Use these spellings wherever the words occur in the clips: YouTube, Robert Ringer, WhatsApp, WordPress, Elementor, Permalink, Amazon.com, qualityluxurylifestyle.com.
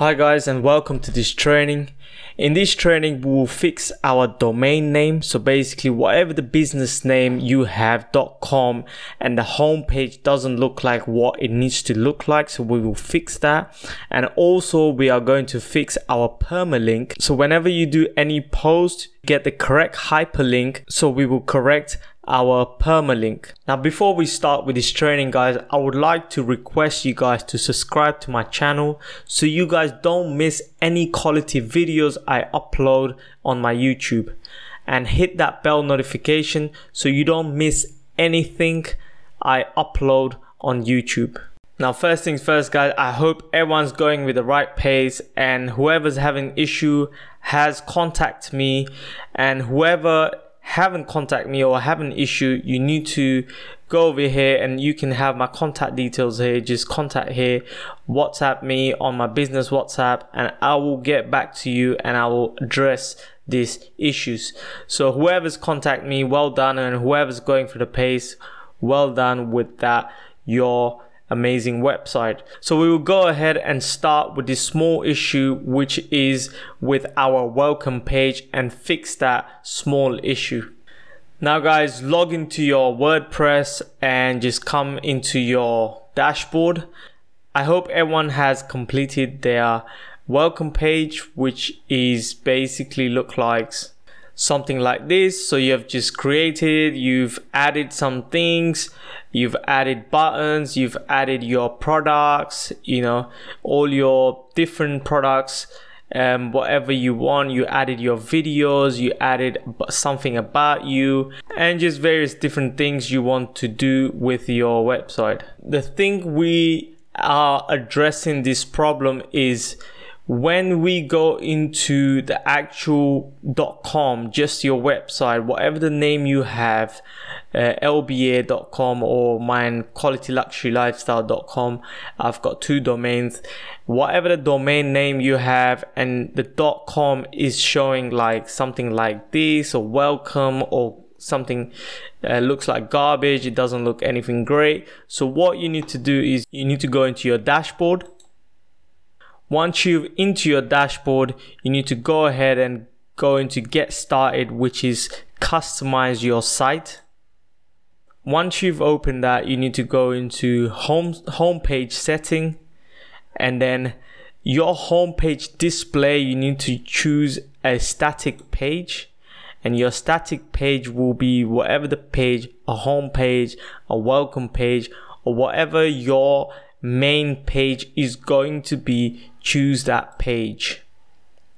Hi guys, and welcome to this training. In this training, we will fix our domain name. So basically, whatever the business name you have .com and the homepage doesn't look like what it needs to look like. So we will fix that. And also we are going to fix our permalink. So whenever you do any post, get the correct hyperlink. So we will correct our permalink. Now, before we start with this training, guys, I would like to request you guys to subscribe to my channel so you guys don't miss any quality videos I upload on my YouTube, and hit that bell notification so you don't miss anything I upload on YouTube. Now, first things first, guys, I hope everyone's going with the right pace, and whoever's having issue has contacted me, and whoever haven't contacted me or have an issue, you need to go over here and you can have my contact details here. Just contact here, WhatsApp me on my business WhatsApp, and I will get back to you and I will address these issues. So whoever's contacted me, well done, and whoever's going for the pace, well done with that, your amazing website. So we will go ahead and start with this small issue, which is with our welcome page, and fix that small issue. Now guys, log into your WordPress and just come into your dashboard. I hope everyone has completed their welcome page, which is basically look like something like this. So you have just created, you've added some things, you've added buttons, you've added your products, you know, all your different products, whatever you want. You added your videos, you added something about you, and just various different things you want to do with your website. The thing we are addressing this problem is when we go into the actual .com, just your website, whatever the name you have, lba.com or mine, qualityluxurylifestyle.com. I've got two domains. Whatever the domain name you have and the .com is showing like something like this, or welcome, or something looks like garbage. It doesn't look anything great. So what you need to do is you need to go into your dashboard. Once you're into your dashboard, you need to go ahead and go into Get Started, which is customize your site. Once you've opened that, you need to go into homepage setting, and then your homepage display, you need to choose a static page, and your static page will be whatever the page, a home page, a welcome page, or whatever your main page is going to be. Choose that page.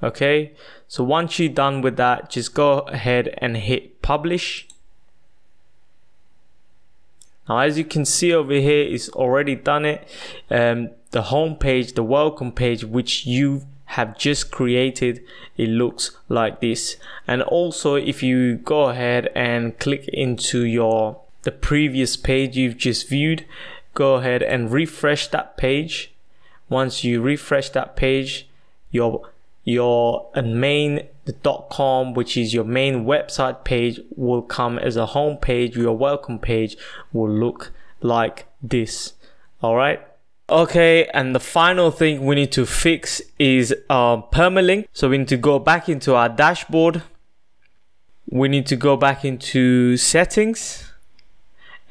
Okay, so once you're done with that, just go ahead and hit publish. Now, as you can see over here, it's already done it. The home page, the welcome page, which you have just created, it looks like this. And also, if you go ahead and click into your the previous page you've just viewed, go ahead and refresh that page. Once you refresh that page, your main, the .com, which is your main website page, will come as a home page. Your welcome page will look like this. All right. Okay, and the final thing we need to fix is permalink. So we need to go back into our dashboard. We need to go back into settings,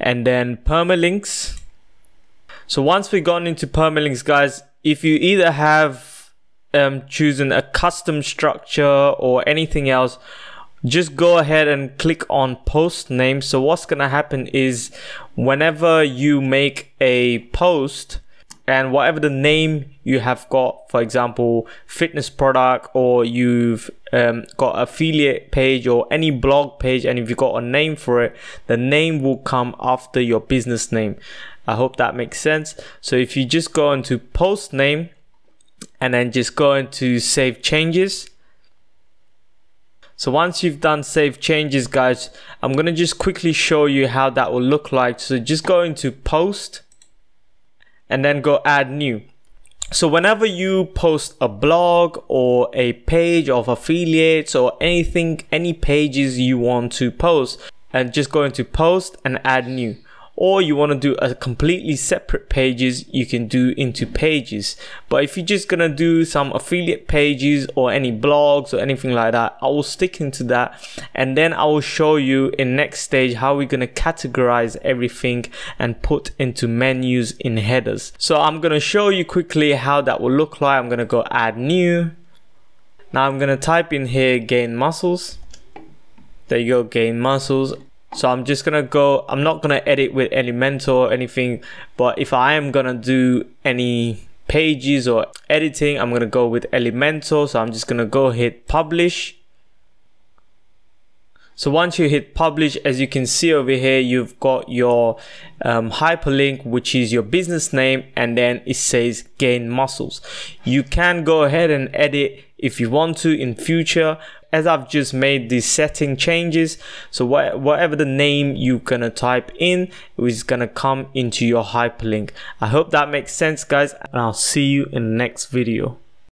and then permalinks. So once we've gone into permalinks, guys, if you either have chosen a custom structure or anything else, just go ahead and click on post name. So what's going to happen is whenever you make a post, and whatever the name you have got, for example, fitness product, or you've got affiliate page or any blog page, and if you've got a name for it, the name will come after your business name. I hope that makes sense. So if you just go into post name and then just go into save changes. So once you've done save changes, guys, I'm going to just quickly show you how that will look like. So just go into post and then go add new. So whenever you post a blog or a page of affiliates or anything, any pages you want to post, and just go into post and add new. or you want to do a completely separate pages, you can do into pages. But if you're just gonna do some affiliate pages or any blogs or anything like that, I will stick into that, and then I will show you in next stage how we're gonna categorize everything and put into menus in headers. So I'm gonna show you quickly how that will look like. I'm gonna go add new. Now I'm gonna type in here gain muscles. There you go, gain muscles. So I'm just gonna go, I'm not gonna edit with Elementor or anything, but if I am gonna do any pages or editing, I'm gonna go with Elementor. So I'm just gonna go hit publish. So once you hit publish, as you can see over here, you've got your hyperlink, which is your business name, and then it says gain muscles. You can go ahead and edit if you want to in future, as I've just made these setting changes. So whatever the name you're gonna type in is gonna come into your hyperlink. I hope that makes sense, guys, and I'll see you in the next video.